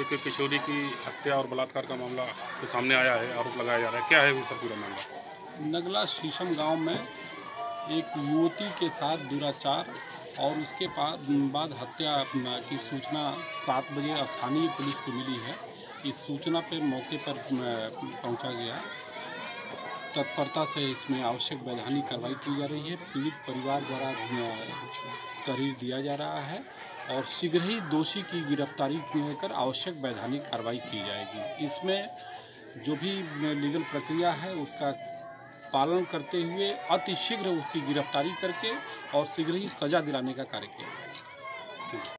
एक किशोरी की हत्या और बलात्कार का मामला सामने आया है, आरोप लगाया जा रहा है, क्या है वो सब पूरा मामला? नगला शीशम गांव में एक युवती के साथ दुराचार और उसके बाद हत्या की सूचना 7 बजे स्थानीय पुलिस को मिली है। इस सूचना पर मौके पर पहुंचा गया। तत्परता से इसमें आवश्यक वैधानिक कार्रवाई की जा रही है। पीड़ित परिवार द्वारा तहरीर दिया जा रहा है और शीघ्र ही दोषी की गिरफ्तारी कर आवश्यक वैधानिक कार्रवाई की जाएगी। इसमें जो भी लीगल प्रक्रिया है उसका पालन करते हुए अति शीघ्र उसकी गिरफ्तारी करके और शीघ्र ही सजा दिलाने का कार्य किया जाएगा।